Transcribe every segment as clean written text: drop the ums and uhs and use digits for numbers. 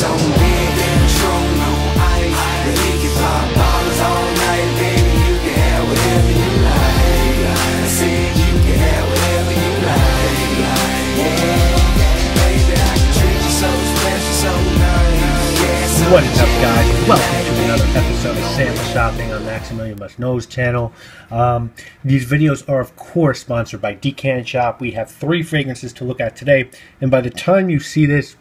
What is up, guys? Welcome to another episode of Sample Shopping on Maximilian Must Know's channel. These videos are, of course, sponsored by Decant Shop. We have 3 fragrances to look at today, and by the time you see this,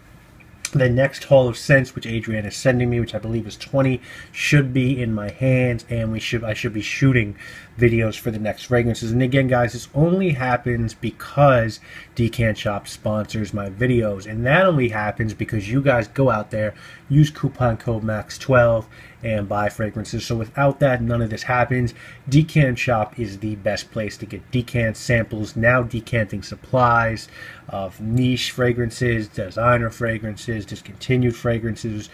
the next haul of scents, which Adrienne is sending me, which I believe is 20, should be in my hands, and I should be shooting videos for the next fragrances. And again, guys, this only happens because Decant Shop sponsors my videos, and that only happens because you guys go out there, use coupon code MAX12, and buy fragrances. So without that, none of this happens. Decant Shop is the best place to get decant samples, now decanting supplies of niche fragrances, designer fragrances, discontinued fragrances,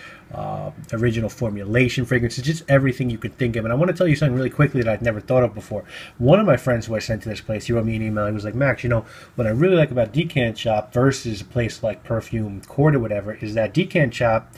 original formulation fragrances, just everything you could think of. And I want to tell you something really quickly that I've never thought of before. One of my friends who I sent to this place, he wrote me an email. He was like, Max, you know, what I really like about Decant Shop versus a place like Perfume Court or whatever is that Decant Shop,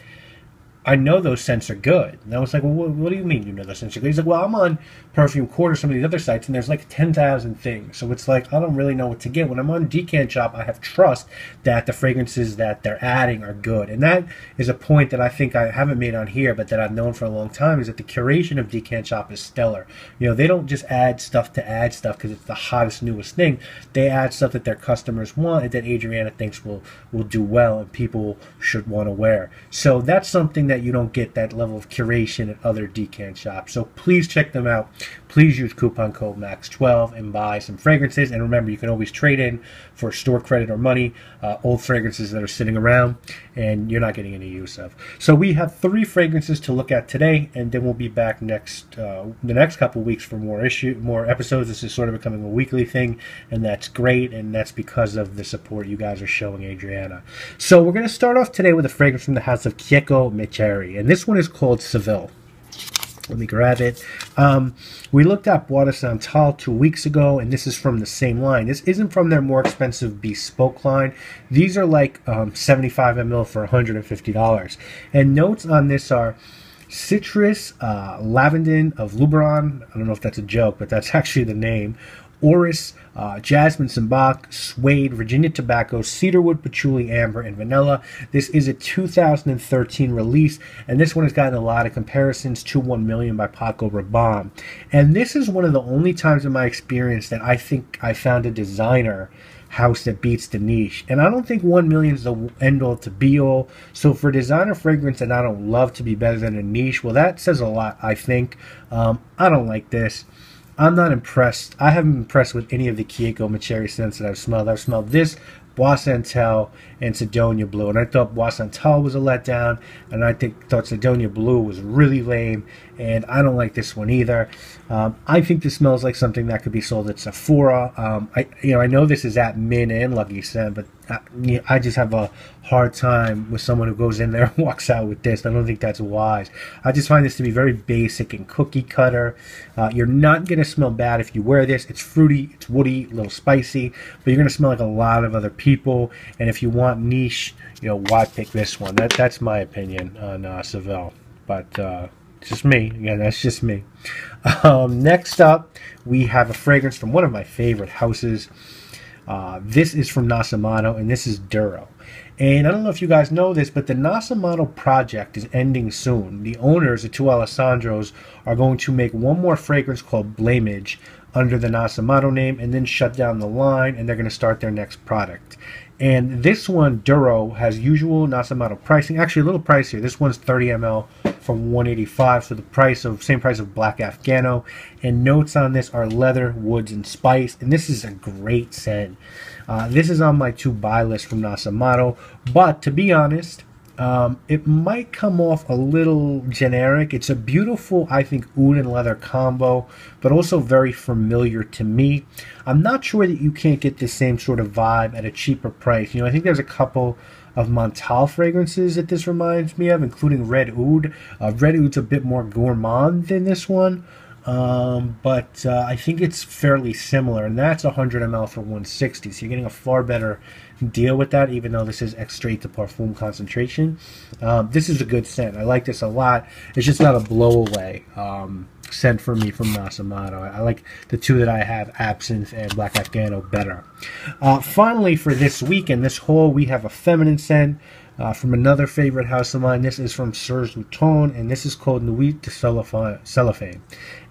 I know those scents are good. And I was like, well, what do you mean you know those scents are good? He's like, well, I'm on Perfume Court or some of these other sites, and there's like 10,000 things. So it's like, I don't really know what to get. When I'm on Decant Shop, I have trust that the fragrances that they're adding are good. And that is a point that I think I haven't made on here, but that I've known for a long time, is that the curation of Decant Shop is stellar. You know, they don't just add stuff to add stuff because it's the hottest, newest thing. They add stuff that their customers want and that Adriana thinks will do well and people should want to wear. So that's something that you don't get, that level of curation at other Decant Shops. So please check them out. Please use coupon code MAX12 and buy some fragrances. And remember, you can always trade in for store credit or money, old fragrances that are sitting around and you're not getting any use of. So we have 3 fragrances to look at today, and then we'll be back next the next couple weeks for more episodes. This is sort of becoming a weekly thing, and that's great, and that's because of the support you guys are showing Adriana. So we're going to start off today with a fragrance from the house of Keiko Mecheri, and this one is called Séville. Let me grab it. We looked at Bois de Santal 2 weeks ago, and this is from the same line. This isn't from their more expensive bespoke line. These are like 75 ml for $150. And notes on this are citrus, Lavendin of Luberon. I don't know if that's a joke, but that's actually the name. Orris, Jasmine Sambac, Suede, Virginia Tobacco, Cedarwood, Patchouli, Amber, and Vanilla. This is a 2013 release, and this one has gotten a lot of comparisons to 1 Million by Paco Rabanne. And this is one of the only times in my experience that I think I found a designer house that beats the niche. And I don't think 1 Million is the end-all to be-all. So for designer fragrance and I don't love to be better than a niche, well, that says a lot, I think. I don't like this. I'm not impressed. I haven't been impressed with any of the Keiko Mecheri scents that I've smelled. I've smelled this, Bois Santal, and Sedonia Blue. And I thought Bois Santal was a letdown, and I thought Sedonia Blue was really lame, and I don't like this one either. I think this smells like something that could be sold at Sephora. I know this is at Min and Lucky Scent, but I just have a hard time with someone who goes in there and walks out with this. I don't think that's wise. I just find this to be very basic and cookie cutter. You're not going to smell bad if you wear this. It's fruity, it's woody, a little spicy, but you're going to smell like a lot of other people. And if you want niche, you know, why pick this one? That's my opinion on Séville. But just me. Yeah, that's just me. Next up, we have a fragrance from one of my favorite houses. This is from Nasomatto, and this is Duro. And I don't know if you guys know this, but the Nasomatto project is ending soon. The owners, the two Alessandros, are going to make one more fragrance called Blamage under the Nasomatto name and then shut down the line, and they're going to start their next product. And this one, Duro, has usual Nasomatto pricing. Actually, a little pricier. This one's 30 ml for $185, so the price of same price of Black Afghano. And notes on this are leather, woods, and spice. And this is a great scent. This is on my to-buy list from Nasomatto. But to be honest, it might come off a little generic. It's a beautiful, I think, oud and leather combo, but also very familiar to me. I'm not sure that you can't get the same sort of vibe at a cheaper price. You know, I think there's a couple of Montale fragrances that this reminds me of, including Red Oud. Red Oud's a bit more gourmand than this one. But I think it's fairly similar, and that's 100 ml for $160, so you're getting a far better deal with that, even though this is extrait de parfum concentration. This is a good scent. I like this a lot. It's just not a blow away scent for me from Nasomatto. I like the two that I have, Absinthe and Black Afghano, better. Finally, for this week and this haul, we have a feminine scent from another favorite house of mine. This is from Serge Lutens, and this is called Nuit de Cellophane.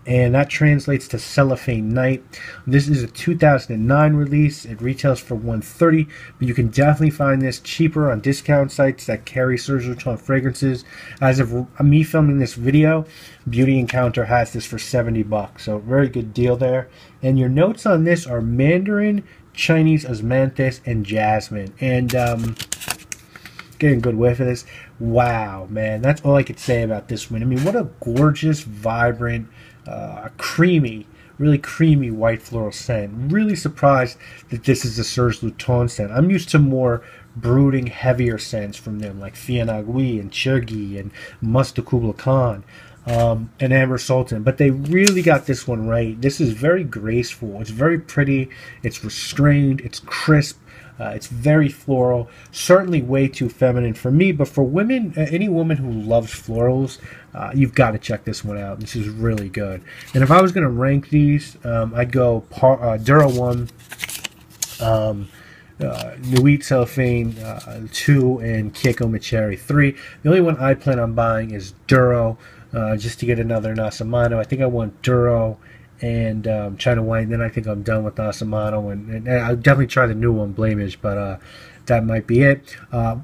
And that translates to Cellophane Night. This is a 2009 release. It retails for $130, but you can definitely find this cheaper on discount sites that carry Serge Lutens fragrances. As of me filming this video, Beauty Encounter has this for $70, so very good deal there. And your notes on this are Mandarin, Chinese Osmanthus, and Jasmine. And getting a good whiff of this. Wow, man, that's all I could say about this one. I mean, what a gorgeous, vibrant, creamy, really creamy white floral scent. Really surprised that this is a Serge Lutens scent. I'm used to more brooding, heavier scents from them, like Fianagui and Chergi and Musta Kubla Khan and Amber Sultan. But they really got this one right. This is very graceful. It's very pretty. It's restrained. It's crisp. It's very floral, certainly way too feminine for me, but for women, any woman who loves florals, you've got to check this one out. This is really good. And if I was going to rank these, I'd go Duro 1, Nuit Cellophane 2, and Keiko Mecheri 3. The only one I plan on buying is Duro, just to get another Nasomatto. I think I want Duro and China White. Then I think I'm done with Nasomatto, and I'll definitely try the new one, Blamage, but that might be it.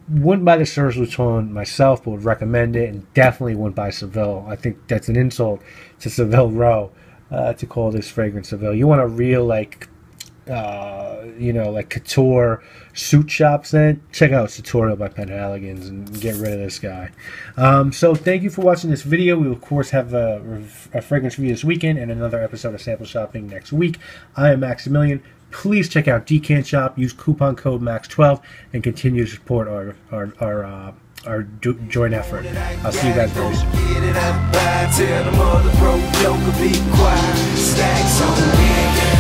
Wouldn't buy the Serge Lutens myself, but would recommend it, and definitely wouldn't buy Séville. I think that's an insult to Séville Row to call this fragrance Séville. You want a real, like, you know, like couture suit shop scent, check out Tutorial by Penhaligan's and get rid of this guy. So thank you for watching this video. We will, of course, have a fragrance review this weekend and another episode of Sample Shopping next week. I am Maximilian. Please check out Decant Shop. Use coupon code MAX12 and continue to support our joint effort. I'll see you guys very soon.